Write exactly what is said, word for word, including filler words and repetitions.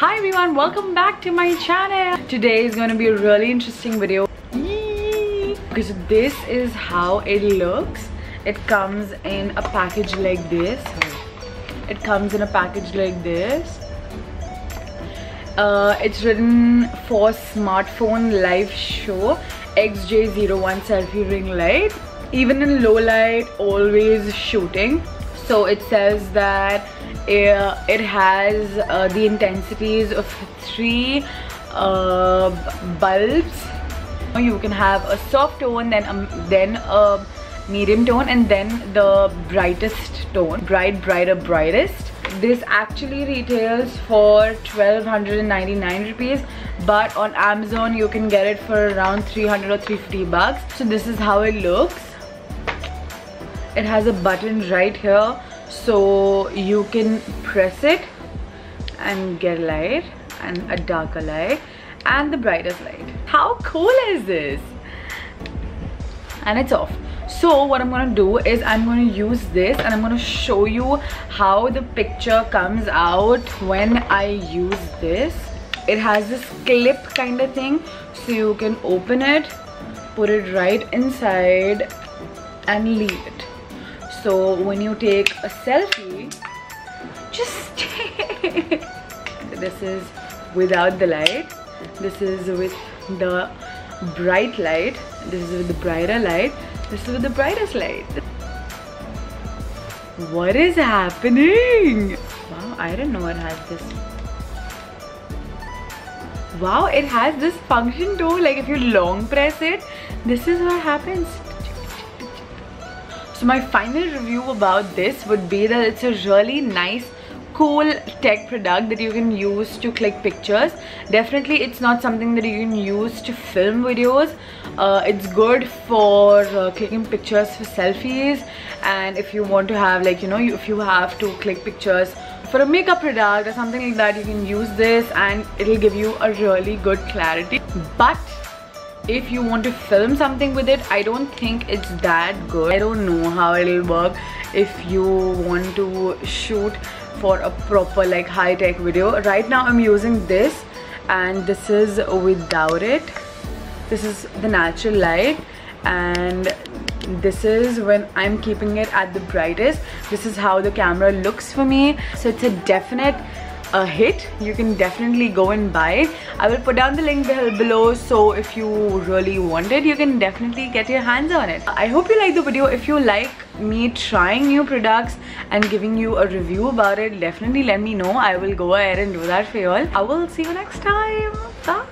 Hi everyone, welcome back to my channel. Today is going to be a really interesting video. Okay, so this is how it looks. It comes in a package like this. It comes in a package like this. Uh, it's written for smartphone live show X J zero one selfie ring light. Even in low light, always shooting. So it says that Uh, it has uh, the intensities of three uh, bulbs. You can have a soft tone, then a, then a medium tone, and then the brightest tone. Bright, brighter, brightest. This actually retails for twelve ninety-nine rupees, but on Amazon you can get it for around three hundred or three fifty bucks. So this is how it looks. It has a button right here, so you can press it and get light, and a darker light and the brightest light. How cool is this? And it's off. So what I'm gonna do is I'm gonna use this and I'm gonna show you how the picture comes out when I use this. It has this clip kind of thing, so you can open it, put it right inside and leave it. So when you take a selfie, just take. This is without the light. This is with the bright light. This is with the brighter light. This is with the brightest light. What is happening? Wow, I didn't know it has this. Wow, it has this function too. Like if you long press it, this is what happens. So my final review about this would be that it's a really nice, cool tech product that you can use to click pictures. Definitely it's not something that you can use to film videos. Uh, it's good for uh, clicking pictures for selfies, and if you want to have like, you know, you, if you have to click pictures for a makeup product or something like that, you can use this and it'll give you a really good clarity. But if you want to film something with it, I don't think it's that good. I don't know how it'll work if you want to shoot for a proper like high-tech video. Right now I'm using this, and this is without it. This is the natural light, and this is when I'm keeping it at the brightest. This is how the camera looks for me. So it's a definite a hit. You can definitely go and buy it. I will put down the link below, so if you really want it, you can definitely get your hands on it. I hope you like the video. If you like me trying new products and giving you a review about it, definitely let me know. I will go ahead and do that for you all. I will see you next time. Bye.